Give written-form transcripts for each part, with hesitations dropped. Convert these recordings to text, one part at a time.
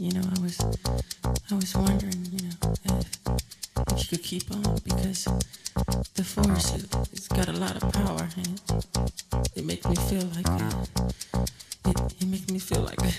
you know, I was wondering, you know, if you could keep on, because the force, it's got a lot of power, and it makes me feel like it makes me feel like I'm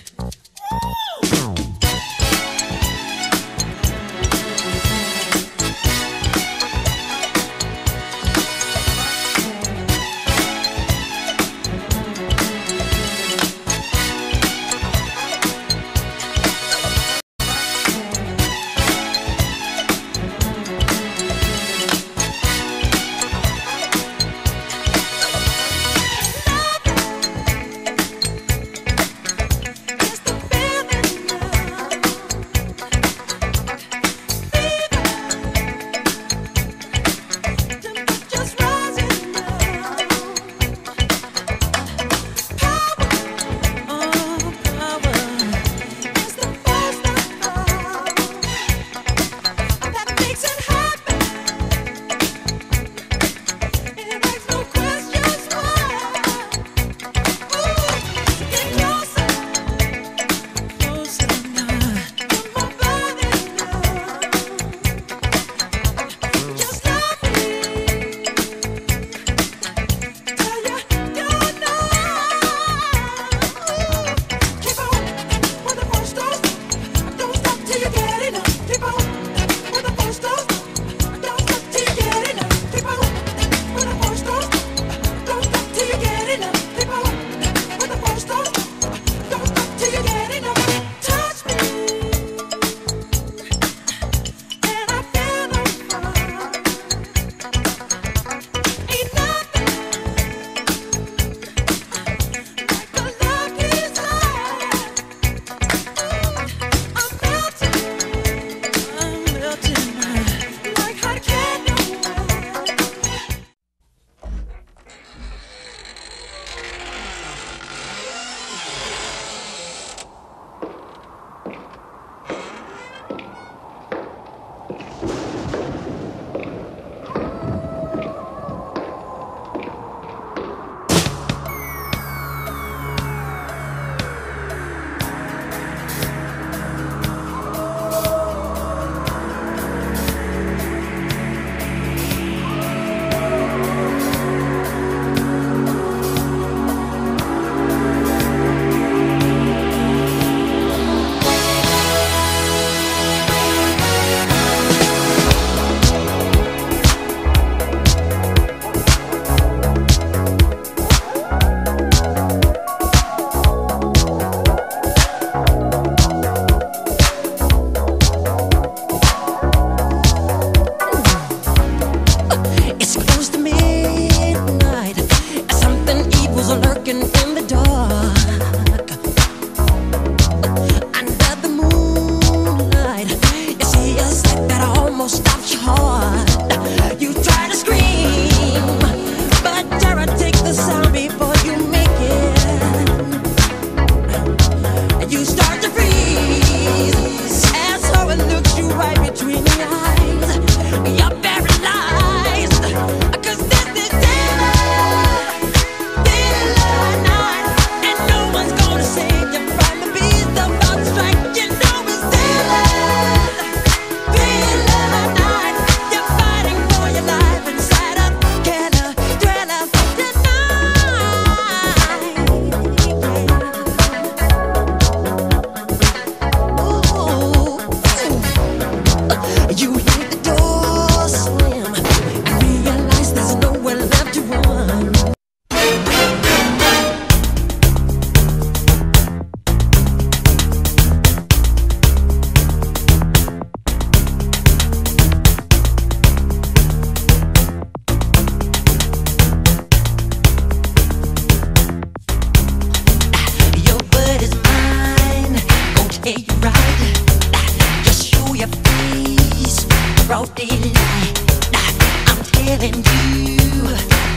telling you,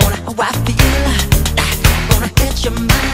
on how I feel, gonna hit your mind.